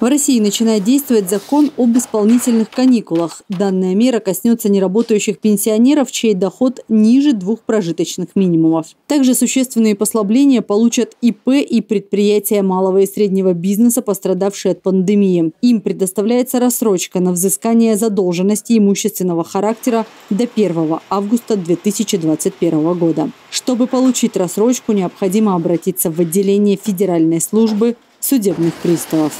В России начинает действовать закон об исполнительных каникулах. Данная мера коснется неработающих пенсионеров, чей доход ниже двух прожиточных минимумов. Также существенные послабления получат ИП и предприятия малого и среднего бизнеса, пострадавшие от пандемии. Им предоставляется рассрочка на взыскание задолженности имущественного характера до 1 августа 2021 года. Чтобы получить рассрочку, необходимо обратиться в отделение Федеральной службы судебных приставов.